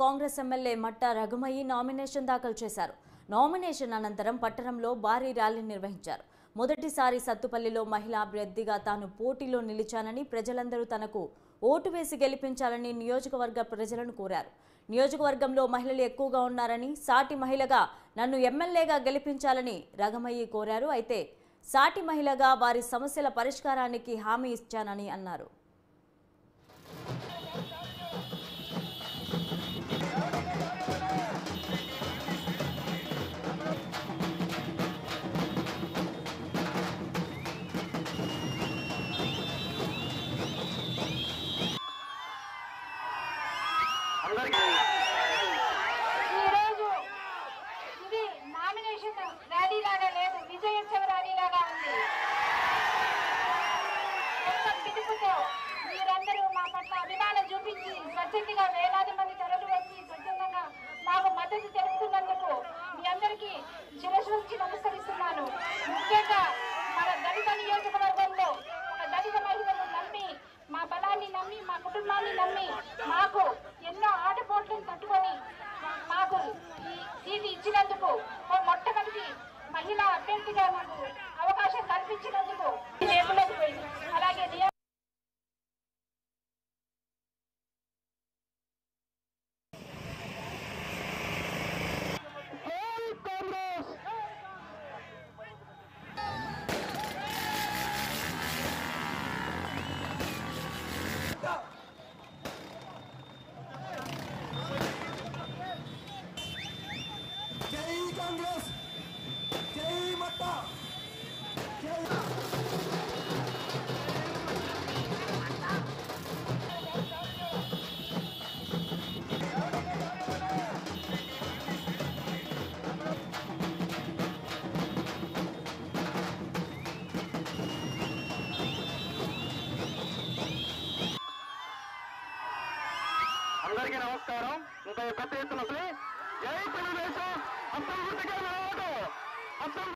Congress MLA మట్ట రఘుమయ్య nomination దాఖలు చేశారు। Nomination అనంతరం పట్టణంలో భారీ ర్యాలీ నిర్వహించారు। మొదటిసారి సత్తుపల్లిలో మహిళా అభ్యర్థిగా తాను పోటీలో నిలిచానని ప్రజలందరూ తనకు ఓటు వేసి గెలిపించాలని నియోజకవర్గ ప్రజలను కోరారు। నియోజకవర్గంలో మహిళలు ఎక్కువగా ఉన్నారని సాటి మహిళగా నన్ను ఎమ్మెల్యేగా గెలిపించాలని రఘుమయ్య కోరారు। అయితే సాటి మహిళగా వారి సమస్యల పరిష్కారానికి హామీ ఇచ్చానని అన్నారు। जय तेलुगु देशम।